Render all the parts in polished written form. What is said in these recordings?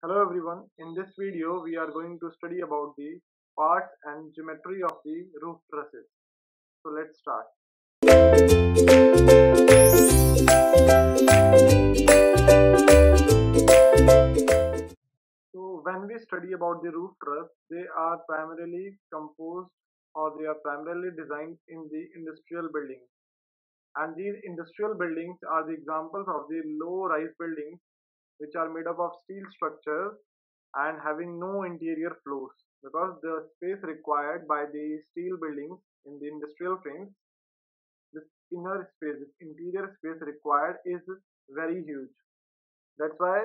Hello everyone, in this video we are going to study about the parts and geometry of the roof trusses. So let's start. So when we study about the roof truss, they are primarily composed or they are primarily designed in the industrial buildings. And these industrial buildings are the examples of the low-rise buildings which are made up of steel structures and having no interior floors, because the space required by the steel buildings in the industrial frames, this inner space, this interior space required is very huge. That's why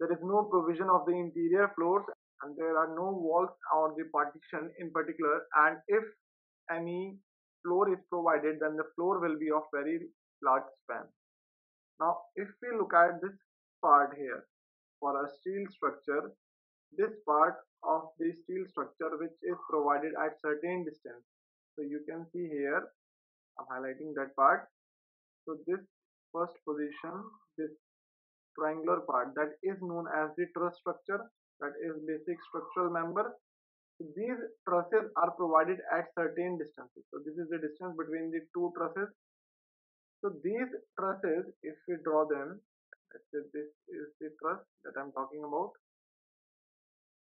there is no provision of the interior floors and there are no walls or the partition in particular, and if any floor is provided then the floor will be of very large span. Now if we look at this part here for a steel structure, this part of the steel structure which is provided at certain distance, so you can see here I'm highlighting that part. So this first position, this triangular part, that is known as the truss structure, that is basic structural member. So these trusses are provided at certain distances, so this is the distance between the two trusses. So these trusses, if we draw them, let's say this is the truss that I'm talking about.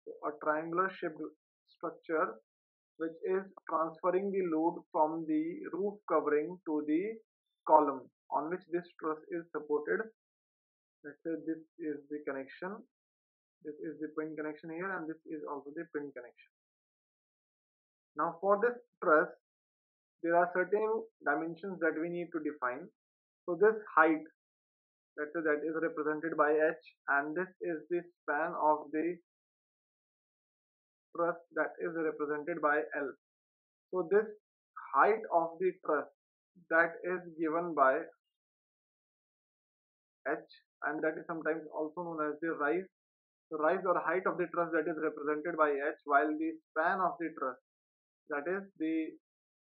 So a triangular shaped structure which is transferring the load from the roof covering to the column on which this truss is supported. Let's say this is the connection, this is the pin connection here, and this is also the pin connection. Now for this truss there are certain dimensions that we need to define. So this height, let's say that is represented by h, and this is the span of the truss that is represented by l. So this height of the truss that is given by h, and that is sometimes also known as the rise. So rise or height of the truss that is represented by h, while the span of the truss, that is the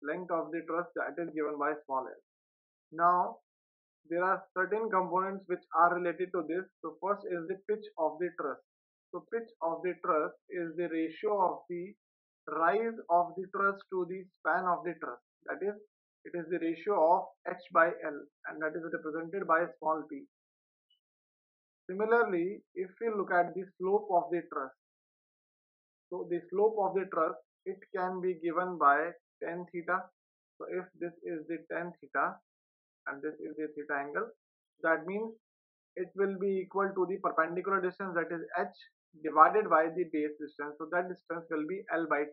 length of the truss, that is given by small l. Now there are certain components which are related to this. So first is the pitch of the truss. So pitch of the truss is the ratio of the rise of the truss to the span of the truss. That is, it is the ratio of h by l, and that is represented by small p. Similarly, if we look at the slope of the truss, so the slope of the truss, it can be given by tan theta. So if this is the tan theta, and this is the theta angle, that means it will be equal to the perpendicular distance, that is h, divided by the base distance. So that distance will be l by 2.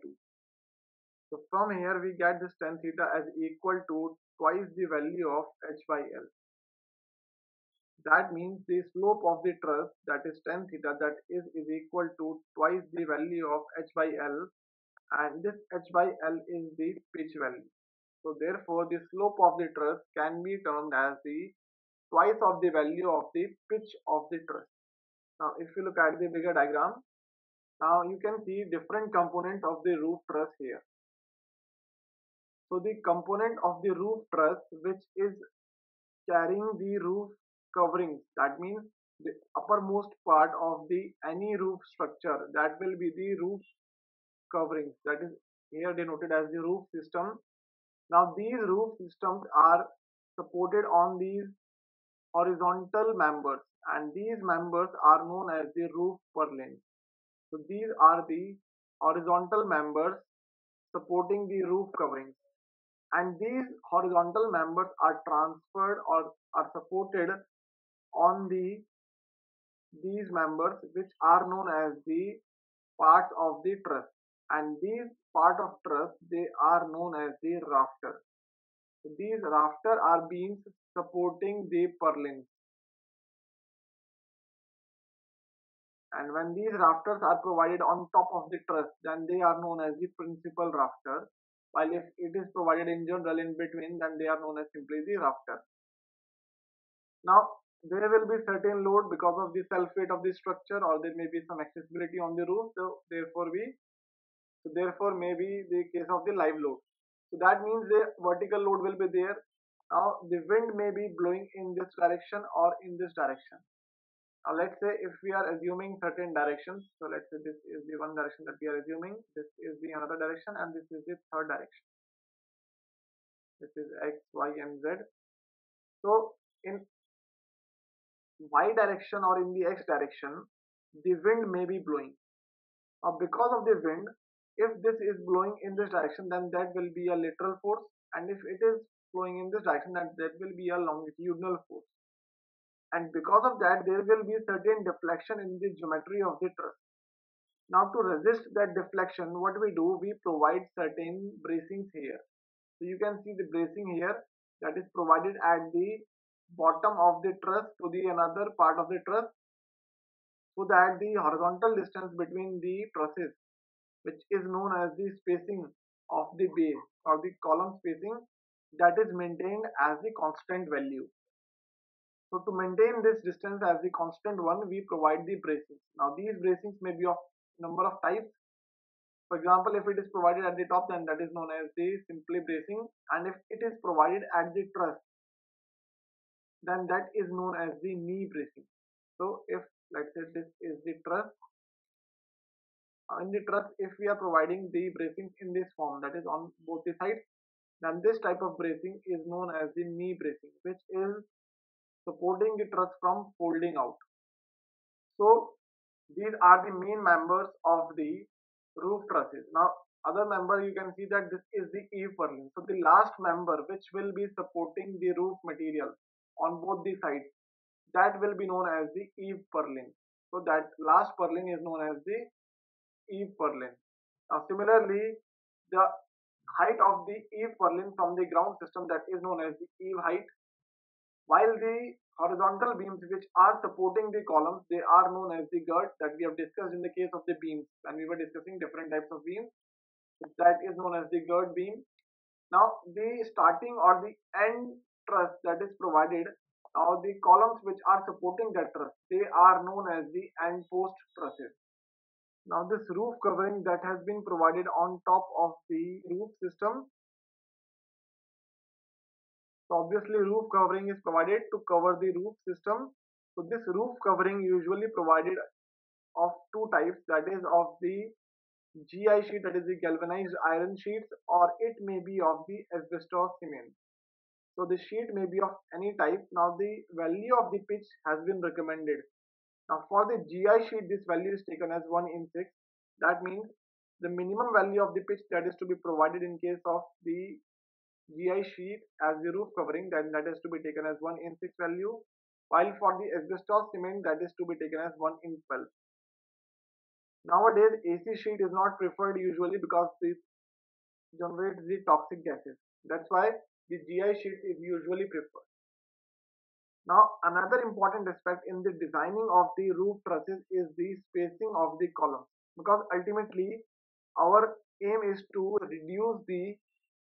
So from here we get this tan theta as equal to twice the value of h by l. That means the slope of the truss, that is tan theta, that is equal to twice the value of h by l, and this h by l is the pitch value. So therefore the slope of the truss can be termed as the twice of the value of the pitch of the truss. Now if you look at the bigger diagram, now you can see different components of the roof truss here. So the component of the roof truss which is carrying the roof coverings, that means the uppermost part of the any roof structure, that will be the roof coverings, that is here denoted as the roof system. Now these roof systems are supported on these horizontal members, and these members are known as the roof purlins. So these are the horizontal members supporting the roof coverings, and these horizontal members are transferred or are supported on these members which are known as the parts of the truss, and these part of truss, they are known as the rafter. So these rafter are beams supporting the purlins, and when these rafters are provided on top of the truss then they are known as the principal rafter, while if it is provided in general in between then they are known as simply the rafter. Now there will be certain load because of the self weight of the structure, or there may be some accessibility on the roof, so therefore may be the case of the live load. So that means the vertical load will be there. Now the wind may be blowing in this direction or in this direction. Let's say if we are assuming certain directions, so let's say this is the one direction that we are assuming, this is the another direction, and this is the third direction. This is x, y, and z. So in y direction or in the x direction, the wind may be blowing. Now because of the wind, if this is blowing in this direction, then that will be a lateral force, and if it is flowing in this direction, then that will be a longitudinal force. And because of that, there will be certain deflection in the geometry of the truss. Now to resist that deflection, what we do, we provide certain bracings here. So you can see the bracing here that is provided at the bottom of the truss to the another part of the truss, so that the horizontal distance between the trusses, which is known as the spacing of the base or the column spacing, that is maintained as the constant value. So to maintain this distance as the constant one, we provide the bracings. Now these bracings may be of number of types. For example, if it is provided at the top, then that is known as the simply bracing, and if it is provided at the truss, then that is known as the knee bracing. So if let's say this is the truss, in the truss if we are providing the bracings in this form, that is on both the sides, then this type of bracing is known as the knee bracing, which is supporting the truss from folding out. So these are the main members of the roof trusses. Now other member, you can see that this is the eave purlin. So the last member which will be supporting the roof material on both the sides, that will be known as the eave purlin. So that last purlin is known as the eave purlin. Now similarly, the height of the eave purlin from the ground system, that is known as the eave height. While the horizontal beams which are supporting the columns, they are known as the girds, that we have discussed in the case of the beams when we were discussing different types of beams. That is known as the gird beam. Now the starting or the end truss that is provided, now the columns which are supporting that truss, they are known as the end post trusses. Now this roof covering that has been provided on top of the roof system. Obviously roof covering is provided to cover the roof system. So this roof covering usually provided of two types, that is of the GI sheet, that is the galvanized iron sheets, or it may be of the asbestos cement. So the sheet may be of any type. Now the value of the pitch has been recommended. Now for the GI sheet, this value is taken as 1 in 6. That means the minimum value of the pitch that is to be provided in case of the GI sheet as the roof covering, then that is to be taken as 1 in 6 value, while for the asbestos cement that is to be taken as 1 in 12. Nowadays AC sheet is not preferred usually because it generates the toxic gases. That's why the GI sheet is usually preferred. Now another important aspect in the designing of the roof trusses is the spacing of the columns, because ultimately our aim is to reduce the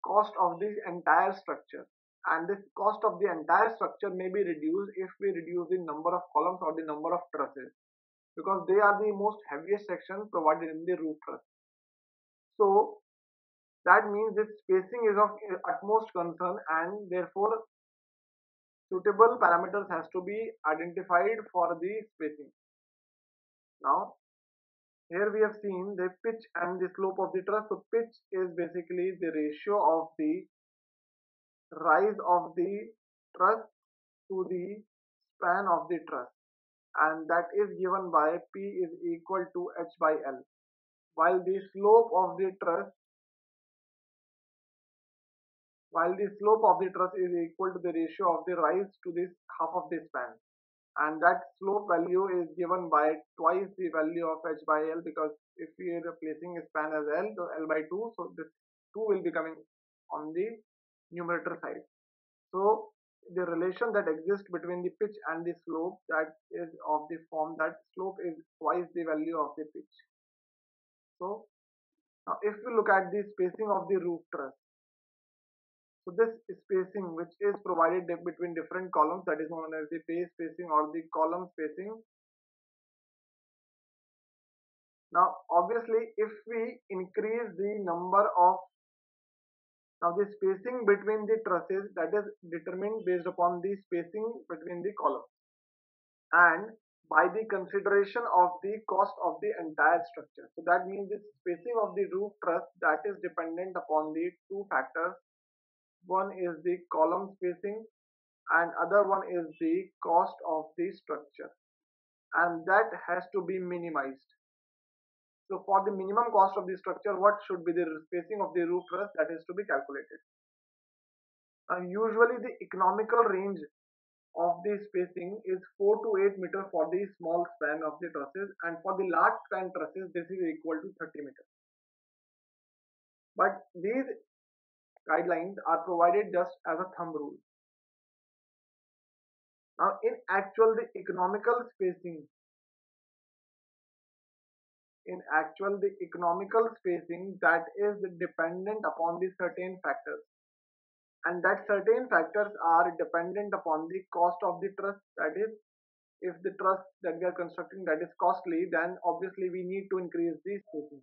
cost of this entire structure, and this cost of the entire structure may be reduced if we reduce the number of columns or the number of trusses, because they are the most heaviest section provided in the roof truss. So that means this spacing is of utmost concern, and therefore suitable parameters has to be identified for the spacing. Now here we have seen the pitch and the slope of the truss. So pitch is basically the ratio of the rise of the truss to the span of the truss, and that is given by P is equal to H by L, while the slope of the truss is equal to the ratio of the rise to this half of the span. And that slope value is given by twice the value of H by L, because if we are replacing a span as L, so L by 2, so this 2 will be coming on the numerator side. So the relation that exists between the pitch and the slope, that is of the form that slope is twice the value of the pitch. So now if we look at the spacing of the roof truss, so this spacing which is provided between different columns, that is known as the base spacing or the column spacing. Now obviously if we increase the number of, now the spacing between the trusses that is determined based upon the spacing between the columns, and by the consideration of the cost of the entire structure. So that means the spacing of the roof truss, that is dependent upon the two factors. One is the column spacing and other one is the cost of the structure, and that has to be minimized. So for the minimum cost of the structure, what should be the spacing of the roof truss, that is to be calculated. And usually the economical range of the spacing is 4 to 8 meters for the small span of the trusses, and for the large span trusses this is equal to 30 meters. But these guidelines are provided just as a thumb rule. Now in actual the economical spacing that is dependent upon the certain factors, and that certain factors are dependent upon the cost of the truss. That is, if the truss that we are constructing that is costly, then obviously we need to increase the spacing.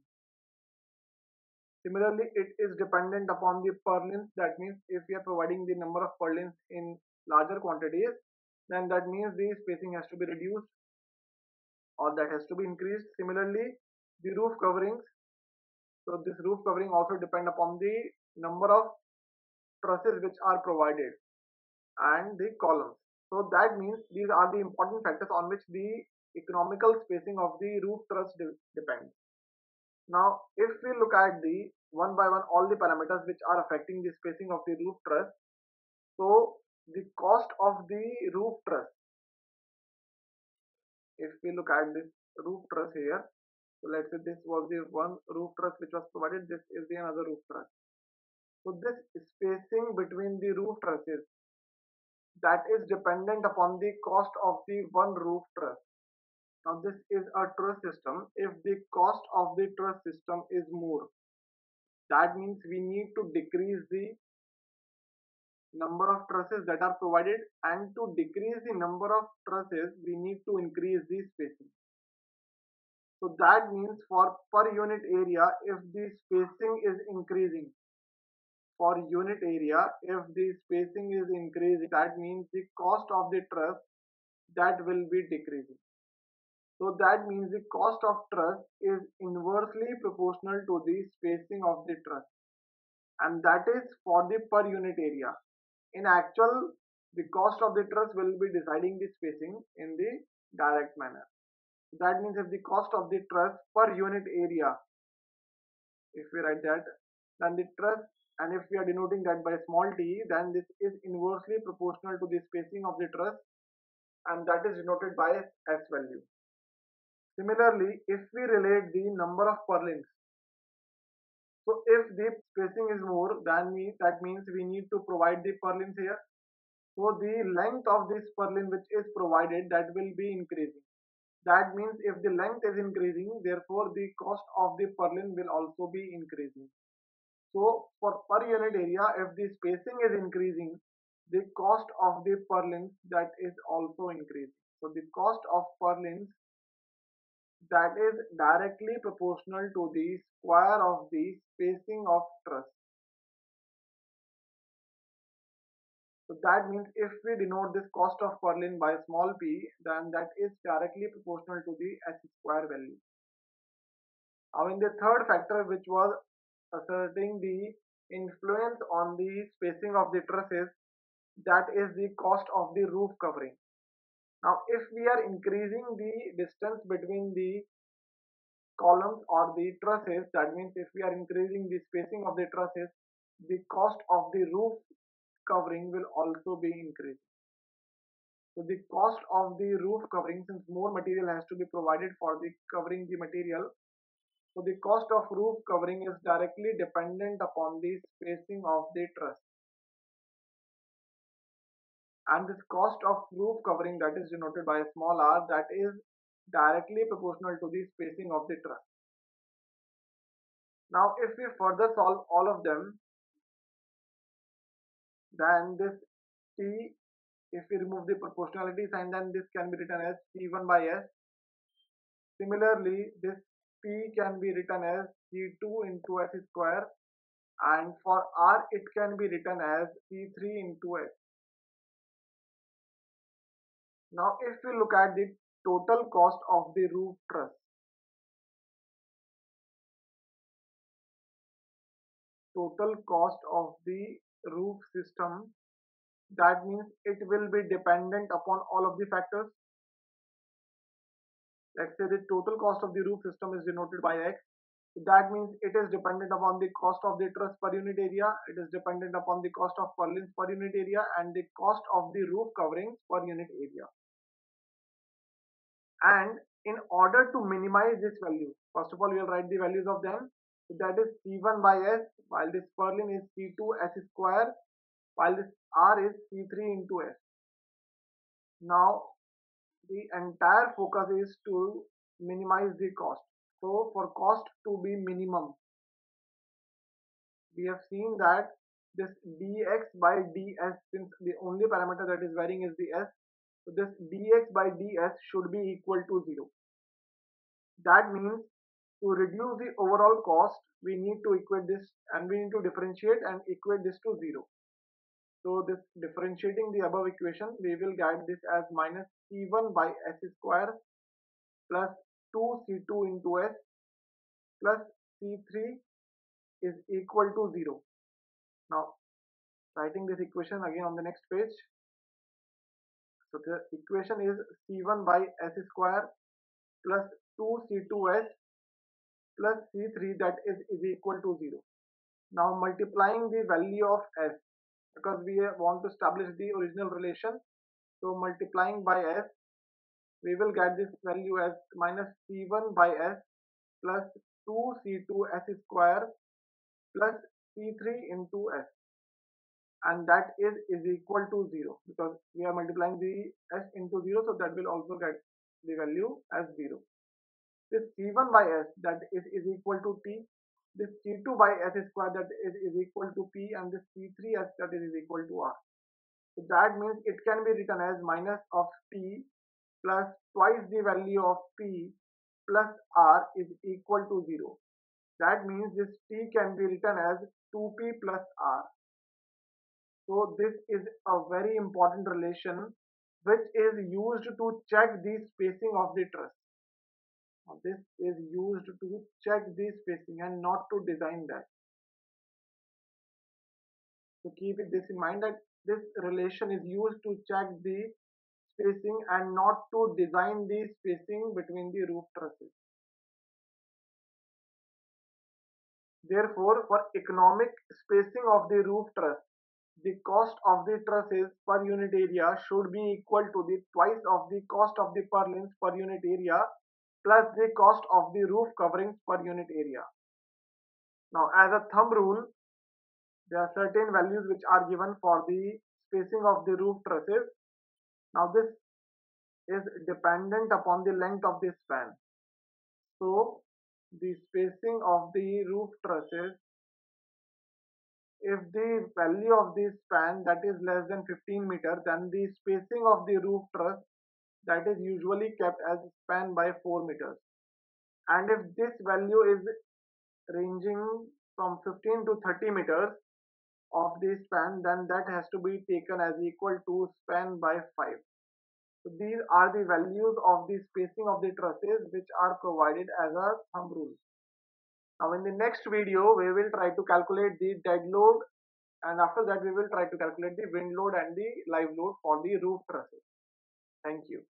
Similarly, it is dependent upon the purlins. That means if we are providing the number of purlins in larger quantities, then that means the spacing has to be reduced or that has to be increased. Similarly, the roof coverings. So this roof covering also depend upon the number of trusses which are provided and the columns. So that means these are the important factors on which the economical spacing of the roof truss depends. Now if we look at the one by one all the parameters which are affecting the spacing of the roof truss, so the cost of the roof truss, if we look at this roof truss here, so let's say this was the one roof truss which was provided, this is the another roof truss. So this spacing between the roof trusses, that is dependent upon the cost of the one roof truss. Now this is a truss system. If the cost of the truss system is more, that means we need to decrease the number of trusses that are provided, and to decrease the number of trusses we need to increase the spacing. So that means for per unit area, if the spacing is increasing, for unit area, if the spacing is increasing, that means the cost of the truss that will be decreasing. So that means the cost of truss is inversely proportional to the spacing of the truss, and that is for the per unit area. In actual, the cost of the truss will be deciding the spacing in the direct manner. That means if the cost of the truss per unit area, if we write that, then the truss, and if we are denoting that by small t, then this is inversely proportional to the spacing of the truss, and that is denoted by S value. Similarly, if we relate the number of purlins, so if the spacing is more, than me, that means we need to provide the purlins here. So the length of this purlin which is provided, that will be increasing. That means if the length is increasing, therefore the cost of the purlin will also be increasing. So for per unit area, if the spacing is increasing, the cost of the purlins that is also increasing. So the cost of purlins that is directly proportional to the square of the spacing of truss. So that means if we denote this cost of purlin by small p, then that is directly proportional to the S square value. Now in the third factor, which was asserting the influence on the spacing of the trusses, that is the cost of the roof covering. Now if we are increasing the distance between the columns or the trusses, that means if we are increasing the spacing of the trusses, the cost of the roof covering will also be increased. So the cost of the roof covering, since more material has to be provided for the covering the material, so the cost of roof covering is directly dependent upon the spacing of the truss. And this cost of roof covering, that is denoted by a small r, that is directly proportional to the spacing of the truss. Now if we further solve all of them, then this t, if we remove the proportionality sign, then this can be written as t1 by s. Similarly, this p can be written as t2 into s square, and for r it can be written as t3 into s. Now if we look at the total cost of the roof truss. Total cost of the roof system, that means it will be dependent upon all of the factors. Let's say the total cost of the roof system is denoted by X. So that means it is dependent upon the cost of the truss per unit area, it is dependent upon the cost of purlins per unit area, and the cost of the roof coverings per unit area. And in order to minimize this value, first of all we will write the values of them. So that is C1 by S, while this purlin is C2 S square, while this R is C3 into S. Now the entire focus is to minimize the cost. So for cost to be minimum, we have seen that this dx by ds, since the only parameter that is varying is the s, so this dx by ds should be equal to 0. That means to reduce the overall cost, we need to equate this and we need to differentiate and equate this to 0. So this differentiating the above equation, we will get this as minus c1 by s square plus 2c2 into s plus c3 is equal to 0. Now writing this equation again on the next page. So the equation is c1 by s square plus 2c2s plus c3, that is equal to 0. Now multiplying the value of s, because we want to establish the original relation, so multiplying by s, we will get this value as minus c1 by s plus 2c2 s square plus c3 into s, and that is equal to 0, because we are multiplying the s into 0, so that will also get the value as 0. This c1 by s, that is equal to t, this c2 by s square, that is equal to p, and this c3 s, that is equal to r. So that means it can be written as minus of t plus twice the value of p plus r is equal to 0. That means this t can be written as 2p plus r. So this is a very important relation which is used to check the spacing of the truss. Now this is used to check the spacing and not to design that. So keep this in mind, that this relation is used to check the spacing and not to design the spacing between the roof trusses. Therefore, for economic spacing of the roof truss, the cost of the trusses per unit area should be equal to the twice of the cost of the purlins per unit area plus the cost of the roof coverings per unit area. Now, as a thumb rule, there are certain values which are given for the spacing of the roof trusses. Now this is dependent upon the length of the span. So the spacing of the roof trusses, if the value of the span that is less than 15 meters, then the spacing of the roof truss, that is usually kept as span by 4 meters. And if this value is ranging from 15 to 30 meters, of the span, then that has to be taken as equal to span by 5. So these are the values of the spacing of the trusses which are provided as a thumb rule. Now in the next video we will try to calculate the dead load, and after that we will try to calculate the wind load and the live load for the roof trusses. Thank you.